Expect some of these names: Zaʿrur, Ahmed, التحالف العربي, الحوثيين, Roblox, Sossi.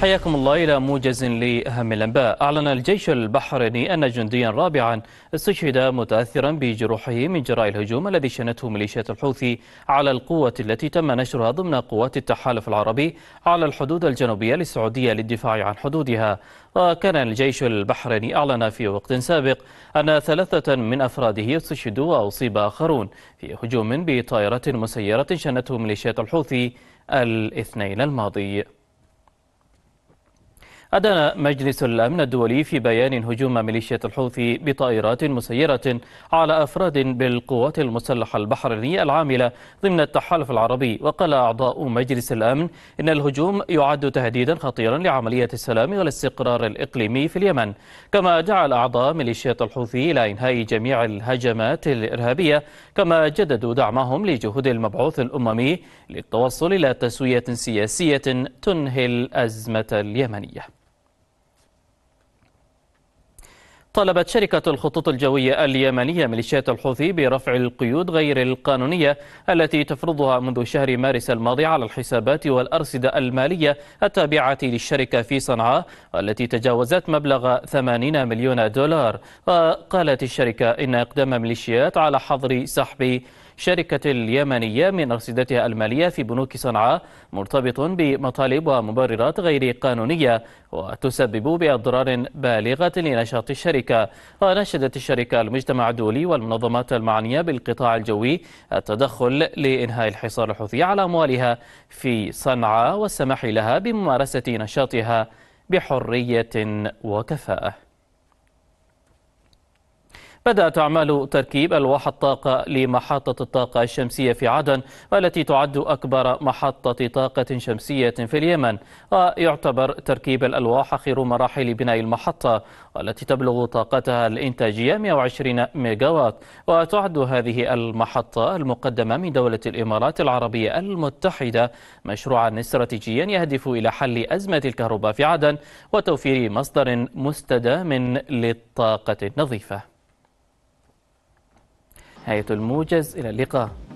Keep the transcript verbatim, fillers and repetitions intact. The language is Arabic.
حياكم الله إلى موجز لأهم الأنباء. أعلن الجيش البحريني أن جنديا رابعا استشهد متأثرا بجروحه من جراء الهجوم الذي شنته ميليشيات الحوثي على القوة التي تم نشرها ضمن قوات التحالف العربي على الحدود الجنوبية للسعودية للدفاع عن حدودها. وكان الجيش البحريني أعلن في وقت سابق أن ثلاثة من أفراده استشهدوا وأصيب آخرون في هجوم بطائرة مسيرة شنته ميليشيات الحوثي الاثنين الماضي. أدان مجلس الأمن الدولي في بيان هجوم ميليشيات الحوثي بطائرات مسيرة على أفراد بالقوات المسلحة البحرينية العاملة ضمن التحالف العربي، وقال أعضاء مجلس الأمن إن الهجوم يعد تهديدا خطيرا لعملية السلام والاستقرار الإقليمي في اليمن، كما دعا الأعضاء ميليشيات الحوثي إلى إنهاء جميع الهجمات الإرهابية، كما جددوا دعمهم لجهود المبعوث الأممي للتوصل إلى تسوية سياسية تنهي الأزمة اليمنية. طالبت شركة الخطوط الجوية اليمنية ميليشيات الحوثي برفع القيود غير القانونية التي تفرضها منذ شهر مارس الماضي على الحسابات والأرصدة المالية التابعة للشركة في صنعاء، والتي تجاوزت مبلغ ثمانين مليون دولار. وقالت الشركة إن إقدام ميليشيات على حظر سحب شركة اليمنية من أرصدتها المالية في بنوك صنعاء مرتبط بمطالب ومبررات غير قانونية وتسبب بأضرار بالغة لنشاط الشركة. وناشدت الشركة المجتمع الدولي والمنظمات المعنية بالقطاع الجوي التدخل لإنهاء الحصار الحوثي على أموالها في صنعاء والسماح لها بممارسة نشاطها بحرية وكفاءة. بدأت أعمال تركيب ألواح الطاقة لمحطة الطاقة الشمسية في عدن، والتي تعد أكبر محطة طاقة شمسية في اليمن. ويعتبر تركيب الألواح آخر مراحل بناء المحطة، والتي تبلغ طاقتها الإنتاجية مئة وعشرين ميجاوات. وتعد هذه المحطة المقدمة من دولة الإمارات العربية المتحدة مشروعا استراتيجيا يهدف إلى حل أزمة الكهرباء في عدن وتوفير مصدر مستدام للطاقة النظيفة. نهاية الموجز، إلى اللقاء.